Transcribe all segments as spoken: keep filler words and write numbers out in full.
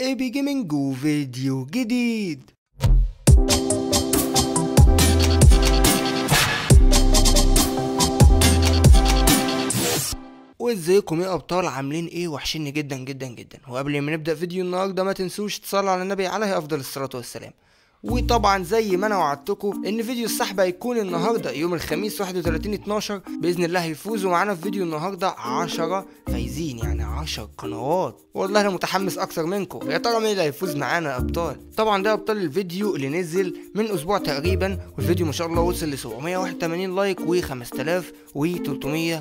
اي بي جيمنج وفيديو جديد. وازيكم يا ابطال، عاملين ايه؟ وحشيني جدا جدا جدا. وقبل ما نبدا فيديو النهارده ما تنسوش تصلوا على النبي عليه افضل الصلاه والسلام. وطبعا زي ما انا وعدتكم ان فيديو السحب هيكون النهارده يوم الخميس واحد وتلاتين اتناشر باذن الله. هيفوزوا معانا في فيديو النهارده عشرة فايزين، يعني عشر قنوات. والله انا متحمس اكثر منكم. يا ترى مين اللي هيفوز معانا يا ابطال؟ طبعا ده ابطال الفيديو اللي نزل من اسبوع تقريبا، والفيديو ما شاء الله وصل ل سبعمية وواحد وتمانين لايك و5300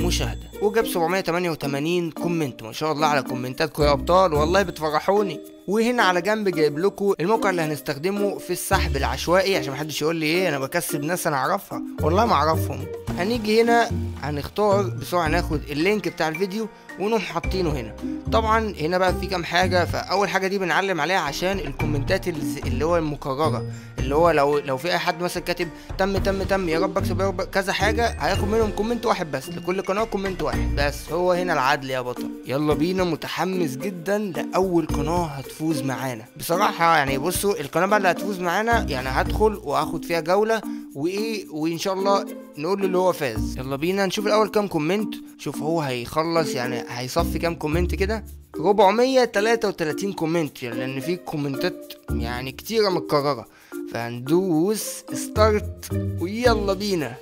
مشاهده، وجاب سبعمية وتمانية وتمانين كومنت. ما شاء الله على كومنتاتكم يا ابطال، والله بتفرحوني. وهنا على جنب جايب لكم الموقع اللي هنستخدمه في السحب العشوائي، عشان محدش يقول لي ايه انا بكسب ناس انا اعرفها، والله ما اعرفهم. هنيجي هنا هنختار بسرعه، ناخد اللينك بتاع الفيديو ونقوم حاطينه هنا. طبعا هنا بقى في كام حاجه. فاول حاجه دي بنعلم عليها عشان الكومنتات اللي هو المكرره، اللي هو لو لو في اي حد مثلا كاتب تم تم تم يا رب اكسب يا رب كذا حاجه، هياخد منهم كومنت واحد بس، لكل قناه كومنت واحد بس. هو هنا العدل يا بطل. يلا بينا، متحمس جدا لاول قناه هتفوز معانا بصراحه. يعني بصوا القناه بقى اللي هتفوز معانا، يعني هدخل واخد فيها جوله وايه، وان شاء الله نقول له اللي هو فاز. يلا بينا نشوف الاول كام كومنت، شوف هو هيخلص يعني هيصفي كام كومنت كده. أربعمية وتلاتة وتلاتين كومنت، يعني لان في كومنتات يعني كتيره متكرره. فهندوس ستارت ويلا بينا.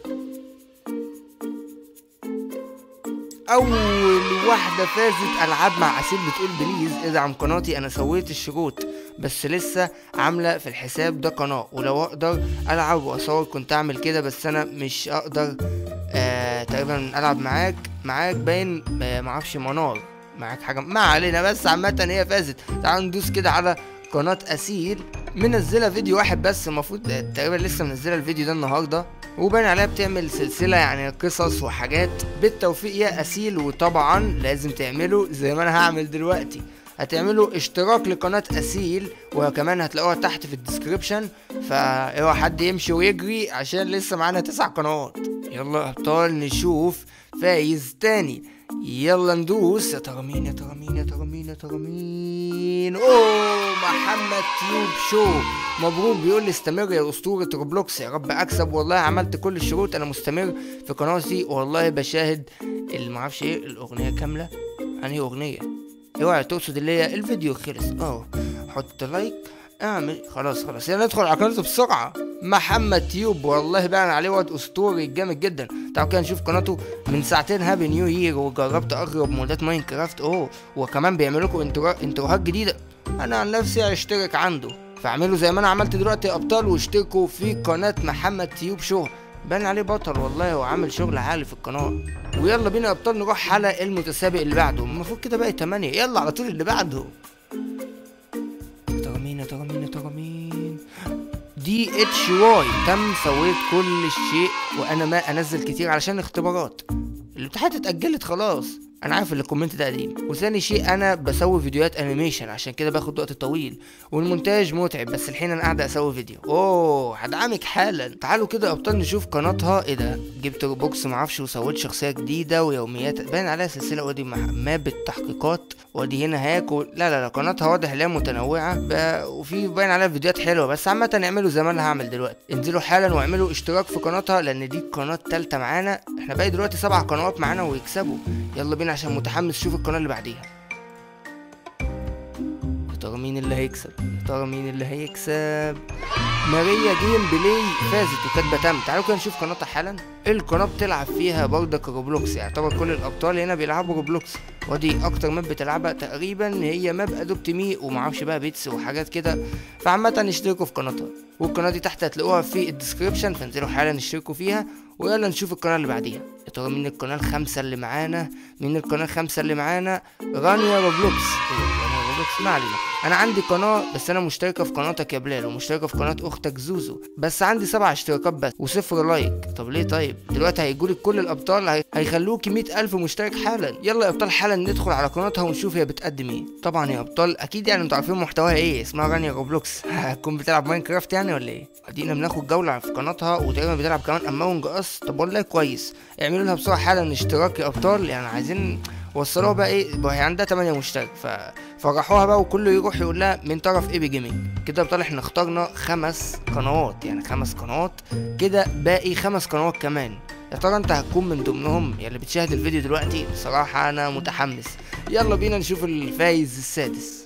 اول واحده فازت العاب مع اسيل بتقول بليز ادعم قناتي، انا سويت الشروط بس لسه عامله في الحساب ده قناه، ولو اقدر العب واصور كنت اعمل كده، بس انا مش اقدر آه تقريبا العب معاك معاك باين آه معرفش منار معاك حاجه، ما علينا. بس عامه هي فازت. تعالوا ندوس كده على قناه اسيل، منزله فيديو واحد بس، المفروض تقريبا لسه منزله الفيديو ده النهارده، وبان عليها بتعمل سلسله يعني قصص وحاجات. بالتوفيق يا اسيل. وطبعا لازم تعملوا زي ما انا هعمل دلوقتي، هتعملوا اشتراك لقناه اسيل، وكمان هتلاقوها تحت في الديسكريبشن. فاوعى حد يمشي ويجري عشان لسه معانا تسع قنوات. يلا يا ابطال نشوف فايز تاني. يلا ندوس. يا ترى مين يا ترى مين يا ترى مين يا ترى مين؟ اوه، محمد تيوب شو مبروك، بيقول لي استمر يا اسطوره روبلوكس، يا رب اكسب. والله عملت كل الشروط، انا مستمر في قناتي، والله بشاهد اللي معرفش ايه الاغنيه كامله. انهي اغنيه؟ اوعي تقصد اللي هي الفيديو خلص. اه حط لايك اعمل خلاص خلاص. يلا ندخل على قناته بسرعه. محمد تيوب والله باين عليه واد اسطوري جامد جدا. تعالوا كده نشوف قناته. من ساعتين هابي نيو يير، وجربت اغرب مودات ماينكرافت. اوه، وكمان بيعملوا لكم انتروهات جديده. انا عن نفسي هشترك عنده، فاعملوا زي ما انا عملت دلوقتي يا ابطال، واشتركوا في قناه محمد تيوب شو. باين عليه بطل والله، وعامل شغل عالي في القناه. ويلا بينا يا ابطال نروح على المتسابق اللي بعده. المفروض كده باقي تمانية. يلا على طول اللي بعده. تغمين تغمين تغمين دي اتش واي، تم سويت كل الشيء وانا ما انزل كتير علشان اختبارات، الامتحانات اتاجلت خلاص. انا عارف ان الكومنت ده قديم. وثاني شيء انا بسوي فيديوهات انيميشن عشان كده باخد وقت طويل، والمونتاج متعب، بس الحين انا قاعده اسوي فيديو. اوه هدعمك حالا. تعالوا كده يا ابطال نشوف قناتها. ايه ده؟ جبت روبوكس معرفش، وسويت شخصيه جديده ويوميات، باين عليها سلسله. وادي مابة تحقيقات، وادي هنا هاكل. لا لا لا، قناتها واضح لها متنوعه، وفي باين عليها فيديوهات حلوه. بس عامه اعملوا زي ما انا هعمل دلوقتي، انزلوا حالا واعملوا اشتراك في قناتها، لان دي القناه الثالثه معانا. احنا باقي دلوقتي سبع قنوات معانا ويكسبوا. يلا بينا عشان متحمس شوف القناه اللي بعديها. يا ترى مين اللي هيكسب؟ يا ترى مين اللي هيكسب؟ ماريا جيم بلاي فازت وكاتبه تم. تعالوا كده نشوف قناتها حالا. القناه بتلعب فيها برضك روبلوكس، يعتبر كل الابطال هنا بيلعبوا روبلوكس. ودي اكتر ماب بتلعبها تقريبا هي ماب ادوبت مي، ومعرفش بقى بيتس وحاجات كده. فعامه اشتركوا في قناتها، والقناه دي تحت هتلاقوها في الديسكريبشن، فانزلوا حالا اشتركوا فيها. ويلا نشوف القناه اللي بعديها. يا ترى مين القناه الخامسه اللي معانا؟ مين القناه الخامسه اللي معانا؟ رانيا روبلوكس. رانيا روبلوكس، ما علينا. انا عندي قناه، بس انا مشتركه في قناتك يا بلال، ومشتركه في قناه اختك زوزو، بس عندي سبع اشتراكات بس وصفر لايك. طب ليه؟ طيب دلوقتي هيجولك كل الابطال، هي... هيخلوكي مية ألف مشترك حالا. يلا يا ابطال حالا ندخل على قناتها ونشوف هي بتقدم ايه. طبعا يا ابطال اكيد يعني انتوا عارفين محتواها ايه، اسمها رانيا روبلوكس. هتكون بتلعب ماينكرافت يعني ولا ايه؟ ادينا بناخد جوله في قناتها، وتقريبا بتلعب كمان اماونج اس. طب والله كويس. اعملوا لها بسرعه حالا اشتراك يا ابطال، يعني عايزين وصلوها بقى ايه، هي عندها تمانية مشترك، ففرحوها بقى وكله يروح يقول لها من طرف اي بي جيمنج. كده بطلع احنا اخترنا خمس قنوات، يعني خمس قنوات كده، باقي خمس قنوات كمان. يا ترى انت هتكون من ضمنهم يا اللي بتشاهد الفيديو دلوقتي؟ بصراحة انا متحمس، يلا بينا نشوف الفايز السادس.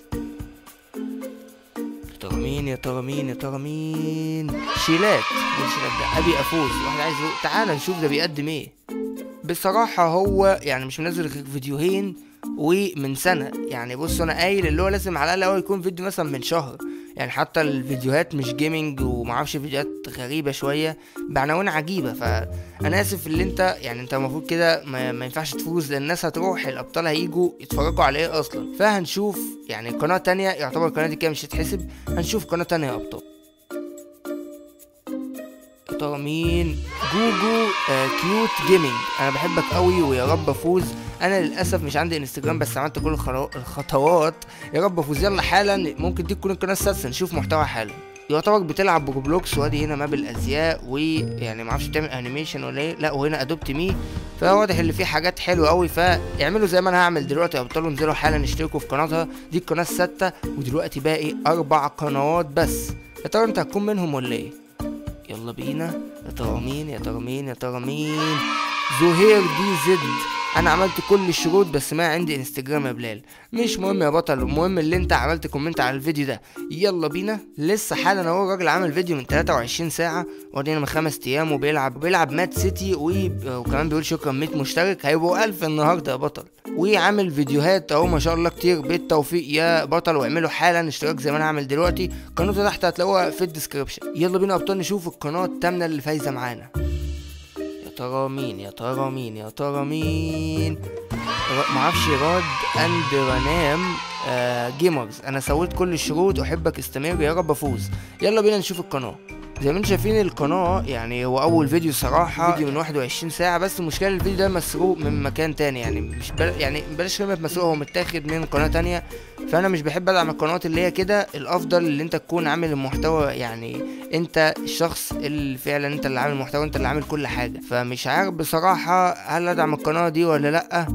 يا ترى مين يا ترى مين يا ترى مين؟ شيلات، مين شيلات ده؟ ابي افوز، واحد عايز يقول تعالى نشوف ده بيقدم ايه. بصراحة هو يعني مش منزل غير فيديوهين ومن سنة، يعني بص انا قايل اللي هو لازم على الاقل يكون فيديو مثلا من شهر، يعني حتى الفيديوهات مش جيمنج ومعرفش فيديوهات غريبة شوية بعناوين عجيبة. فأنا آسف اللي أنت يعني أنت المفروض كده ما, ما ينفعش تفوز، لأن الناس هتروح الأبطال هيجوا يتفرجوا على إيه أصلا. فهنشوف يعني قناة تانية، يعتبر القناة دي كده مش هتحسب، هنشوف قناة تانية أبطال. يا ترى مين؟ جوجو كيوت جيمنج، أنا بحبك قوي ويا رب أفوز. انا للاسف مش عندي انستجرام بس عملت كل الخطوات، يا رب افوز. يلا حالا، ممكن دي تكون القناه السادسه، نشوف محتوى حالا. يعتبر بتلعب بروبلوكس، وادي هنا ماب الازياء، ويعني معرفش بتعمل انيميشن ولا ايه، لا وهنا ادوبت مي، فواضح اللي فيه حاجات حلوه قوي. فاعملوا زي ما انا هعمل دلوقتي يا ابطال، انزلوا حالا اشتركوا في قناتها، دي القناه السادسه ودلوقتي باقي اربع قنوات بس. يا ترى انت هتكون منهم ولا ايه؟ يلا بينا. يا ترى مين يا ترى مين يا ترى مين؟ زهير دي زد، انا عملت كل الشروط بس ما عندي انستجرام يا بلال. مش مهم يا بطل، المهم اللي انت عملت كومنت على الفيديو ده. يلا بينا لسه حالا اهو، الراجل عمل فيديو من تلاتة وعشرين ساعه، وادينا من خمس ايام، وبيلعب بيلعب مات سيتي، وكمان بيقول شكرا مية مشترك، هيبقوا ألف النهارده يا بطل. وعامل فيديوهات اهو ما شاء الله كتير، بالتوفيق يا بطل، واعملوا حالا اشتراك زي ما انا عامل دلوقتي، قناته تحت هتلاقوها في الديسكربشن. يلا بينا يا ابطال نشوف القناه الثامنه اللي فايزه معانا. يا ترى مين يا ترى مين يا ترى مين؟ معرفش، راد اند رانام آه جيمرز، انا سويت كل الشروط، احبك استمر يا رب افوز. يلا بينا نشوف القناه. زي ما انتم شايفين القناه يعني هو اول فيديو صراحه، فيديو من واحد وعشرين ساعه بس، المشكله الفيديو ده مسروق من مكان تاني، يعني مش بل... يعني بلاش كلمه مسروق، هو متاخد من قناه تانيه، فانا مش بحب ادعم القنوات اللي هي كده. الافضل اللي انت تكون عامل المحتوى، يعني انت الشخص اللي فعلا انت اللي عامل المحتوى، انت اللي عامل كل حاجه. فمش عارف بصراحه هل ادعم القناه دي ولا لا،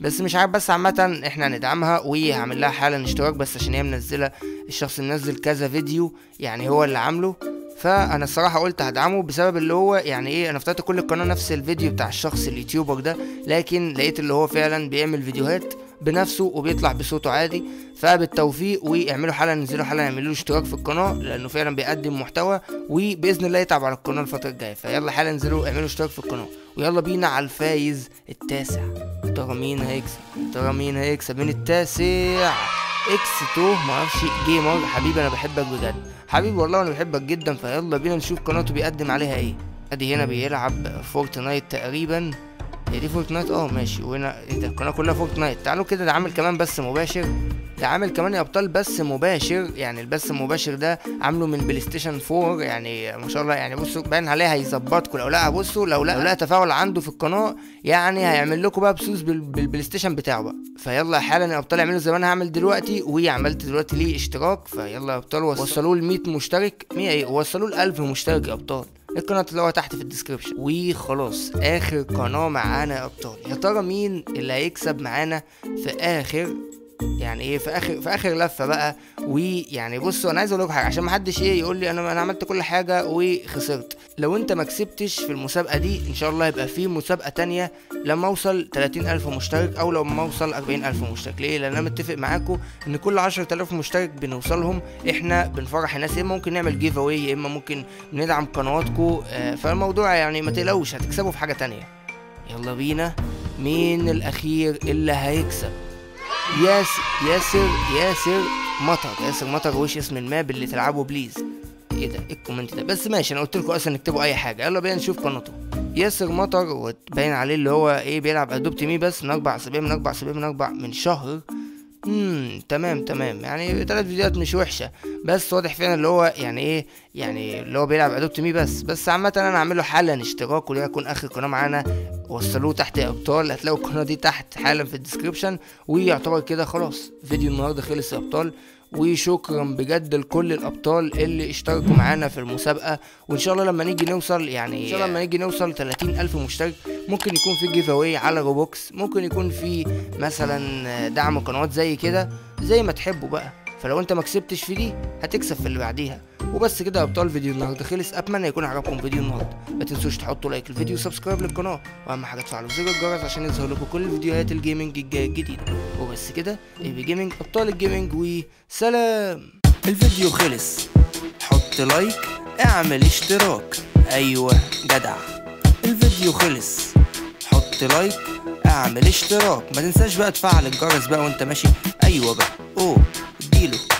بس مش عارف، بس عامه احنا هندعمها، وهعمل لها حالا اشتراك بس عشان هي منزله، الشخص اللي منزل كذا فيديو يعني هو اللي عامله، فانا الصراحه قلت هدعمه بسبب اللي هو يعني ايه، انا افتكرت كل القناه نفس الفيديو بتاع الشخص اليوتيوبر ده، لكن لقيت اللي هو فعلا بيعمل فيديوهات بنفسه وبيطلع بصوته عادي. فبالتوفيق، واعملوا حالا، انزلوا حالا، اعملوا له اشتراك في القناه لانه فعلا بيقدم محتوى، وباذن الله يتعب على القناه الفتره الجايه. فيلا حالا انزلوا اعملوا اشتراك في القناه، ويلا بينا على الفايز التاسع. يا ترى مين هيكسب؟ ترى مين هيكسب من التاسع؟ اكس اتنين معرفش جيمر، حبيبي انا بحبك بجد، حبيبي والله انا بحبك جدا. فيلا بينا نشوف قناته بيقدم عليها ايه. ادي هنا بيلعب فورتنايت تقريبا، هي دي فورتنايت اه ماشي، وهنا ايه ده القناه كلها فورتنايت. تعالوا كده، ده عامل كمان بث مباشر، ده عامل كمان يا ابطال بث مباشر، يعني البث المباشر ده عامله من بلاي ستيشن أربعة، يعني ما شاء الله، يعني بصوا باين عليها هيظبطكم لو لقى، بصوا لو لقى لو لقى تفاعل عنده في القناه، يعني هيعمل لكم بقى بثوث بالبلاي ستيشن بتاعه بقى. فيلا حالا يا ابطال اعملوا زي ما انا هعمل دلوقتي، وعملت دلوقتي ليه اشتراك. فيلا يا ابطال وصلوا ل مية مشترك، مية ايه، وصلوا ل ألف مشترك يا ابطال، القناه تلاقوها تحت في الديسكربشن. وخلاص اخر قناه معانا يا ابطال، يا ترى مين اللي هيكسب معانا في اخر، يعني ايه، في اخر في اخر لفه بقى. ويعني بصوا انا عايز اقول لكم حاجه عشان ما حدش ايه يقول لي انا انا عملت كل حاجه وخسرت. لو انت ما كسبتش في المسابقه دي ان شاء الله يبقى في مسابقه تانية لما اوصل تلاتين ألف مشترك، او لما اوصل أربعين ألف مشترك. ليه؟ لان انا متفق معاكم ان كل عشرة آلاف مشترك بنوصلهم احنا بنفرح الناس، يا اما ممكن نعمل جيف اواي، يا اما ممكن ندعم قنواتكم. فالموضوع يعني ما تقلقوش، هتكسبوا في حاجه تانية. يلا بينا، مين الاخير اللي هيكسب؟ ياسر ياسر ياسر مطر، ياسر مطر وش اسم الماب اللي تلعبه بليز؟ ايه ده ايه الكومنت ده؟ بس ماشي، انا قلت لكم اصلا اكتبوا اي حاجه. يلا بينا نشوف قناته. ياسر مطر وباين عليه اللي هو ايه بيلعب ادوبت مي بس من اربع اسابيع من اربع اسابيع من اربع من شهر. امم تمام تمام يعني ثلاث فيديوهات مش وحشه، بس واضح فعلا اللي هو يعني ايه، يعني اللي هو بيلعب ادوبت مي بس. بس عامه انا هعمله حالا اشتراك، وليه هيكون اخر قناه معانا، وصلوه تحت ابطال، هتلاقوا القناه دي تحت حالا في الديسكريبشن. ويعتبر كده خلاص فيديو النهارده خلص يا ابطال، وشكرا بجد لكل الابطال اللي اشتركوا معانا في المسابقه. وان شاء الله لما نيجي نوصل يعني ان شاء الله لما نيجي نوصل ثلاثين ألف مشترك ممكن يكون في جيف اواي على روبوكس، ممكن يكون في مثلا دعم قنوات زي كده زي ما تحبوا بقى. فلو انت ما كسبتش في دي هتكسب في اللي بعديها. وبس كده يا ابطال فيديو النهارده خلص، اتمنى يكون عجبكم فيديو النهارده. ما تنسوش تحطوا لايك للفيديو وسبسكرايب للقناه، واهم حاجه تفعلوا زر الجرس عشان يظهر لكم كل فيديوهات الجيمنج الجايه الجديده. وبس كده، اي بي جيمنج ابطال الجيمنج، وسلام. الفيديو خلص، حط لايك، اعمل اشتراك، ايوه جدع. الفيديو خلص، حط لايك، اعمل اشتراك، ما تنساش بقى تفعل الجرس بقى وانت ماشي، ايوه بقى، اوه اديله.